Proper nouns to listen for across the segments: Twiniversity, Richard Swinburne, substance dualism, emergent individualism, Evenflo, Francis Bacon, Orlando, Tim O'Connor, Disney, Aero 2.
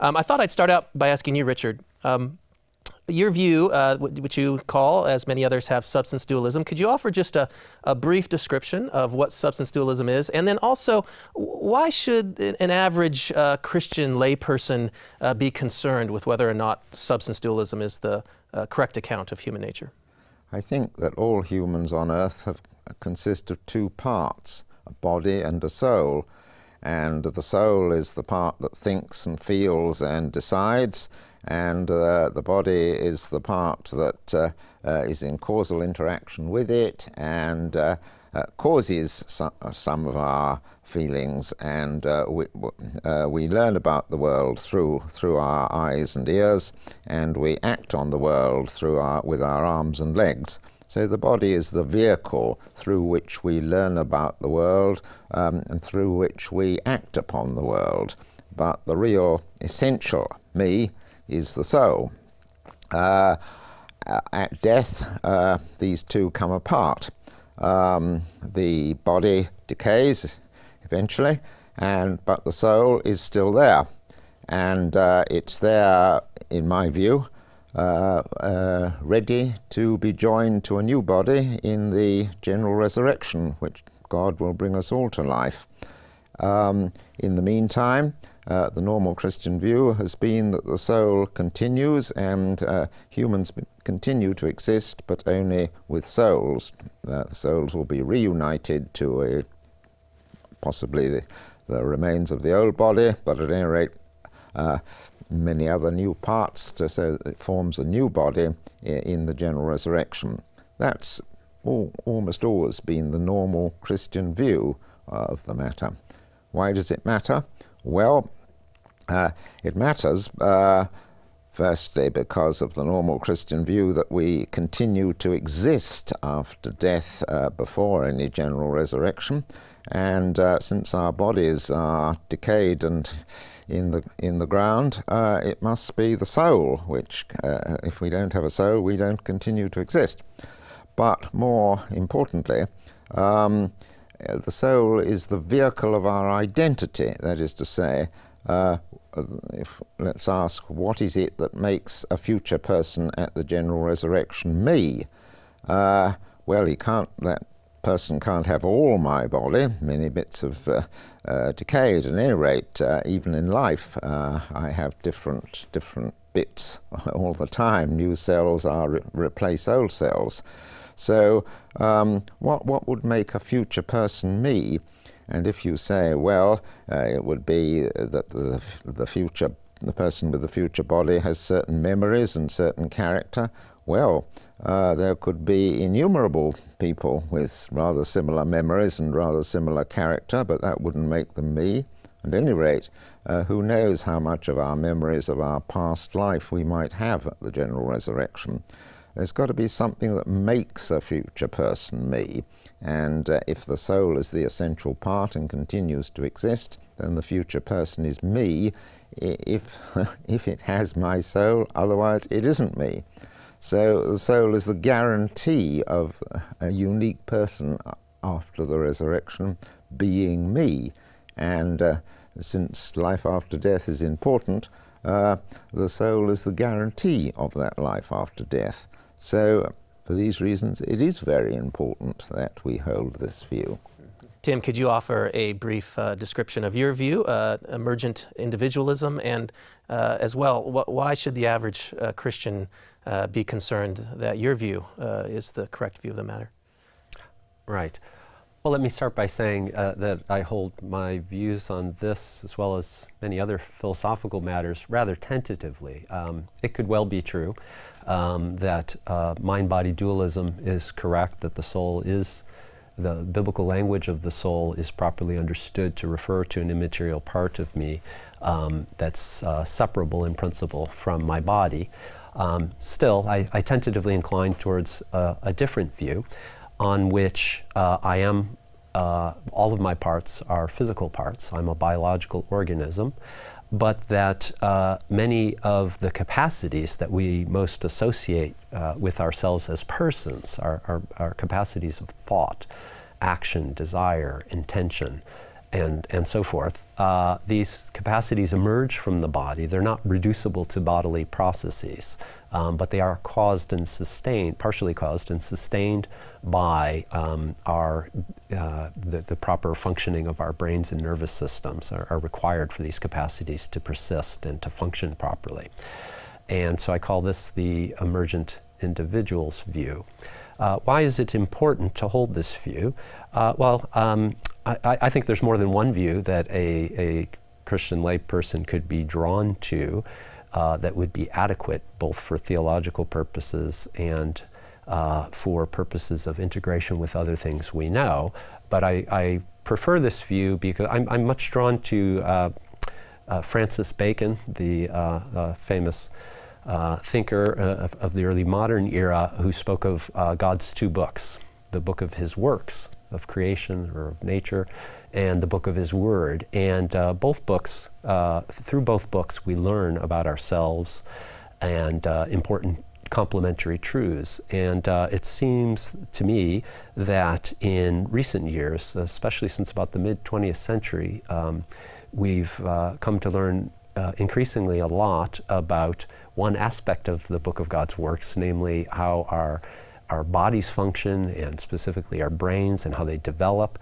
I thought I'd start out by asking you, Richard, your view, which you call, as many others have, substance dualism. Could you offer just a brief description of what substance dualism is? And then also, why should an average Christian layperson be concerned with whether or not substance dualism is the correct account of human nature? I think that all humans on earth consist of two parts, a body and a soul. And the soul is the part that thinks and feels and decides, and the body is the part that is in causal interaction with it and causes some of our feelings, and we learn about the world through our eyes and ears, and we act on the world with our arms and legs. So the body is the vehicle through which we learn about the world and through which we act upon the world. But the real essential me is the soul. At death, these two come apart. The body decays eventually, but the soul is still there. And it's there, in my view, ready to be joined to a new body in the general resurrection, which God will bring us all to life. In the meantime, the normal Christian view has been that the soul continues, and humans continue to exist, but only with souls. The souls will be reunited to possibly the remains of the old body, but at any rate, many other new parts, so that it forms a new body in the general resurrection. That's almost always been the normal Christian view of the matter. Why does it matter? Well, it matters firstly because of the normal Christian view that we continue to exist after death before any general resurrection, and since our bodies are decayed and in the ground, it must be the soul which, if we don't have a soul, we don't continue to exist. But more importantly, the soul is the vehicle of our identity. That is to say, let's ask, what is it that makes a future person at the general resurrection me? Well, that person can't have all my body. Many bits have decayed. At any rate, even in life, I have different bits all the time. New cells replace old cells. So what would make a future person me? And if you say, well, it would be that the person with the future body has certain memories and certain character, well, there could be innumerable people with rather similar memories and rather similar character, but that wouldn't make them me. At any rate, who knows how much of our memories of our past life we might have at the general resurrection. There's got to be something that makes a future person me, and if the soul is the essential part and continues to exist, then the future person is me if it has my soul. Otherwise, it isn't me. So the soul is the guarantee of a unique person after the resurrection being me. And since life after death is important, the soul is the guarantee of that life after death. So for these reasons, it is very important that we hold this view. Tim, could you offer a brief description of your view, emergent individualism, and as well, why should the average Christian be concerned that your view is the correct view of the matter? Right. Well, let me start by saying that I hold my views on this, as well as many other philosophical matters, rather tentatively. It could well be true that mind-body dualism is correct, that the soul is the biblical language of the soul is properly understood to refer to an immaterial part of me that's separable in principle from my body. Still, I tentatively incline towards a different view on which all of my parts are physical parts. I'm a biological organism, but that many of the capacities that we most associate with ourselves as persons are capacities of thought, action, desire, intention, and so forth, these capacities emerge from the body. They're not reducible to bodily processes, but they are caused and sustained, partially caused and sustained by the proper functioning of our brains and nervous systems are required for these capacities to persist and to function properly. And so I call this the emergent individual's view. Why is it important to hold this view? I think there's more than one view that a Christian layperson could be drawn to that would be adequate both for theological purposes and for purposes of integration with other things we know. But I prefer this view because I'm much drawn to Francis Bacon, the famous thinker of the early modern era, who spoke of God's two books, the book of his works, of creation or of nature, and the book of his word. And both books, through both books, we learn about ourselves and important complementary truths. And it seems to me that in recent years, especially since about the mid-20th century, we've come to learn increasingly a lot about one aspect of the book of God's works, namely how our bodies function, and specifically our brains, and how they develop.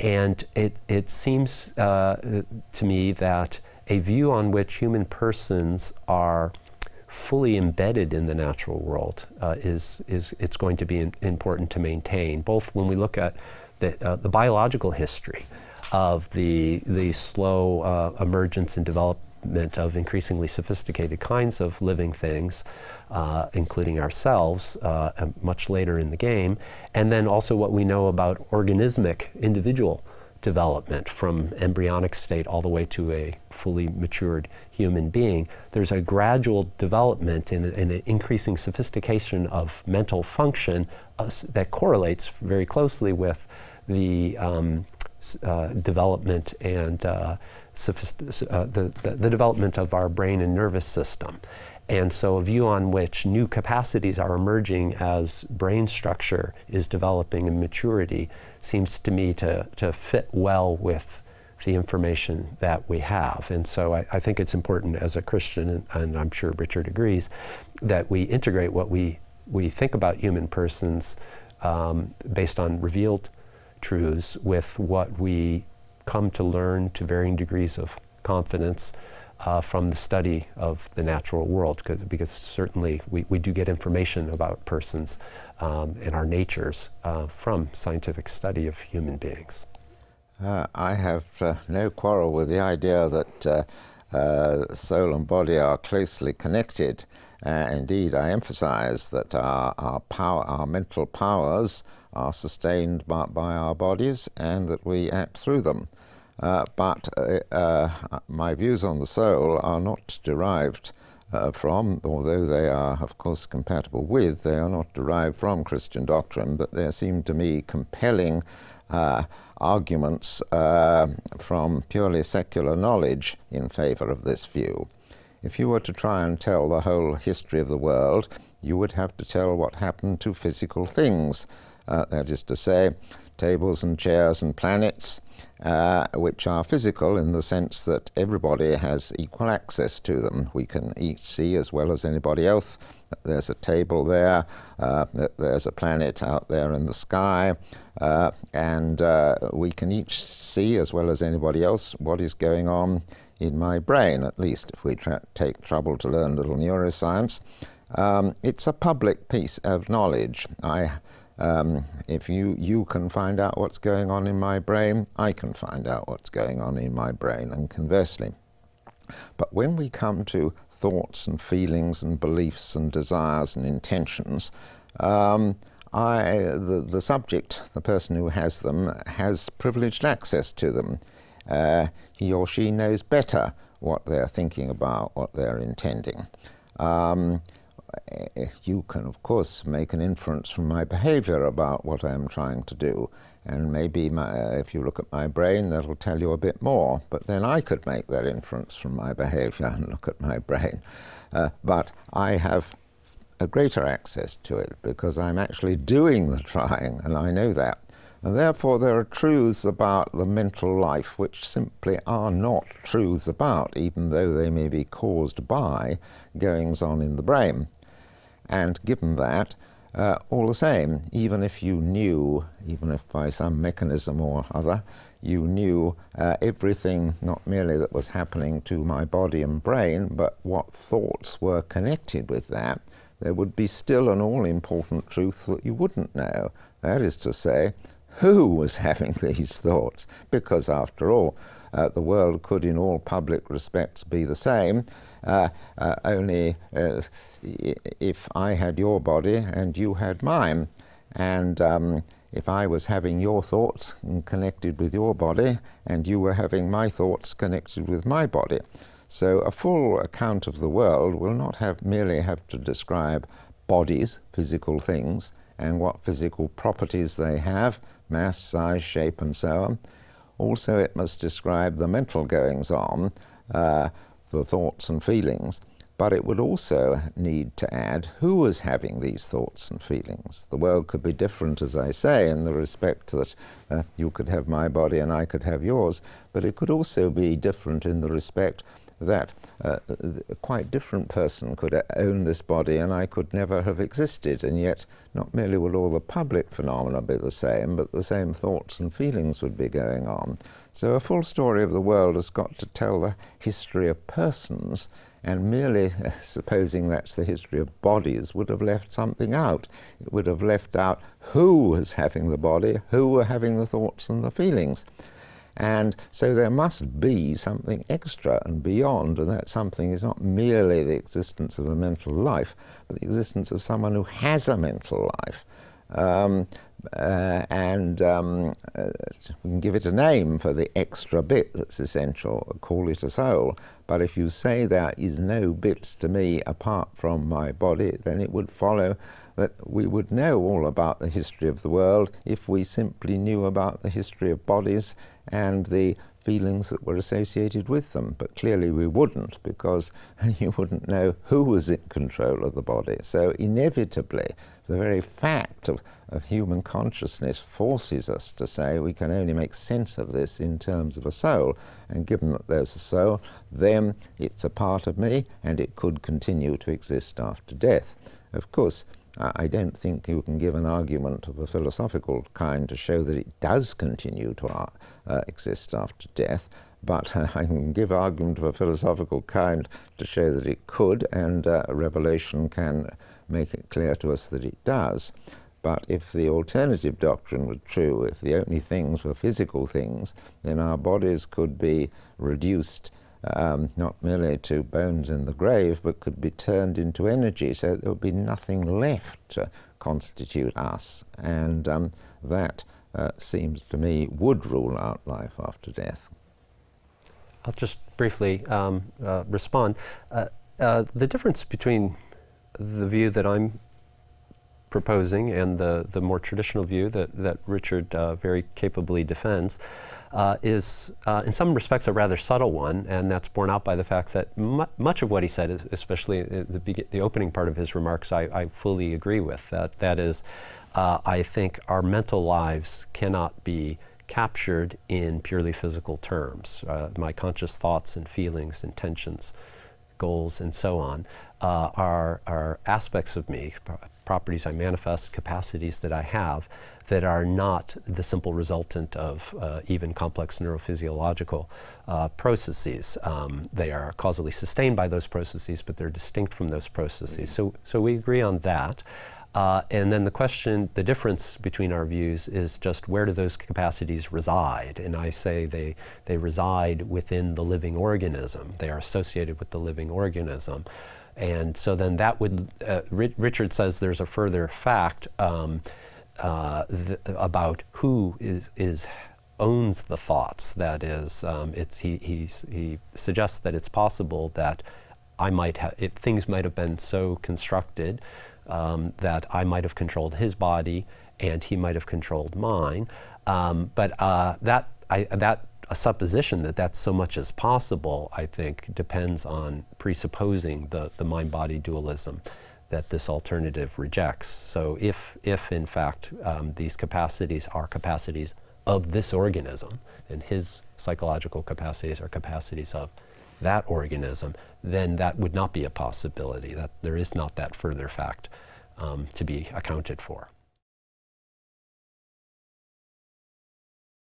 And it seems to me that a view on which human persons are fully embedded in the natural world it's going to be important to maintain, both when we look at the biological history of the slow emergence and development of increasingly sophisticated kinds of living things, including ourselves, much later in the game, and then also what we know about organismic individual development from embryonic state all the way to a fully matured human being. There's a gradual development and an increasing sophistication of mental function that correlates very closely with the development and the development of our brain and nervous system. And so a view on which new capacities are emerging as brain structure is developing in maturity seems to me to fit well with the information that we have. And so I think it's important as a Christian, and I'm sure Richard agrees, that we integrate what we think about human persons based on revealed truths with what we come to learn to varying degrees of confidence from the study of the natural world, because certainly we do get information about persons and our natures from scientific study of human beings. I have no quarrel with the idea that soul and body are closely connected. Indeed, I emphasize that our mental powers are sustained by our bodies and that we act through them. But my views on the soul are not derived from, although they are of course compatible with, they are not derived from Christian doctrine, but there seem to me compelling arguments from purely secular knowledge in favor of this view. If you were to try and tell the whole history of the world, you would have to tell what happened to physical things, that is to say, tables and chairs and planets, which are physical in the sense that everybody has equal access to them. We can each see as well as anybody else. There's a table there, there's a planet out there in the sky, and we can each see as well as anybody else what is going on in my brain, at least if we take trouble to learn little neuroscience. It's a public piece of knowledge. If you can find out what's going on in my brain, I can find out what's going on in my brain, and conversely. But when we come to thoughts and feelings and beliefs and desires and intentions, the subject, the person who has them, has privileged access to them. He or she knows better what they're thinking about, what they're intending. You can, of course, make an inference from my behavior about what I'm trying to do. And maybe if you look at my brain, that'll tell you a bit more. But then I could make that inference from my behavior and look at my brain. But I have a greater access to it because I'm actually doing the trying, and I know that. And therefore there are truths about the mental life which simply are not truths about, even though they may be caused by goings-on in the brain. And given that, all the same, even if you knew, even if by some mechanism or other, you knew everything not merely that was happening to my body and brain, but what thoughts were connected with that, there would be still an all-important truth that you wouldn't know. That is to say, who was having these thoughts? Because after all, the world could in all public respects be the same, only if I had your body and you had mine. And if I was having your thoughts connected with your body and you were having my thoughts connected with my body. So a full account of the world will not merely have to describe bodies, physical things, and what physical properties they have, mass, size, shape, and so on. Also, it must describe the mental goings-on, the thoughts and feelings, but it would also need to add who was having these thoughts and feelings. The world could be different, as I say, in the respect that you could have my body and I could have yours, but it could also be different in the respect that a quite different person could own this body and I could never have existed, and yet not merely would all the public phenomena be the same, but the same thoughts and feelings would be going on. So a full story of the world has got to tell the history of persons, and merely supposing that's the history of bodies would have left something out. It would have left out who was having the body, who were having the thoughts and the feelings. And so there must be something extra and beyond, and that something is not merely the existence of a mental life, but the existence of someone who has a mental life. We can give it a name for the extra bit that's essential, call it a soul. But if you say there is no bits to me apart from my body, then it would follow that we would know all about the history of the world if we simply knew about the history of bodies and the feelings that were associated with them. But clearly we wouldn't, because you wouldn't know who was in control of the body. So inevitably, the very fact of human consciousness forces us to say we can only make sense of this in terms of a soul. And given that there's a soul, then it's a part of me, and it could continue to exist after death. Of course, I don't think you can give an argument of a philosophical kind to show that it does continue to exist after death, but I can give argument of a philosophical kind to show that it could, and revelation can make it clear to us that it does. But if the alternative doctrine were true, if the only things were physical things, then our bodies could be reduced not merely to bones in the grave, but could be turned into energy, so there would be nothing left to constitute us. And that, seems to me, would rule out life after death. I'll just briefly respond. The difference between the view that I'm proposing and the more traditional view that Richard very capably defends is, in some respects, a rather subtle one, and that's borne out by the fact that much of what he said, especially the opening part of his remarks, I fully agree with. That is, I think our mental lives cannot be captured in purely physical terms. My conscious thoughts and feelings, intentions, goals, and so on are aspects of me, properties I manifest, capacities that I have, that are not the simple resultant of even complex neurophysiological processes. They are causally sustained by those processes, but they're distinct from those processes. So we agree on that. And then the difference between our views is just, where do those capacities reside? And I say they reside within the living organism. They are associated with the living organism. And so then that would, Richard says there's a further fact about who owns the thoughts. That is, he suggests that it's possible that things might have been so constructed that I might have controlled his body and he might have controlled mine. A supposition that so much as possible, I think, depends on presupposing the mind-body dualism that this alternative rejects. So if in fact these capacities are capacities of this organism, and his psychological capacities are capacities of that organism, then that would not be a possibility, that there is not that further fact to be accounted for.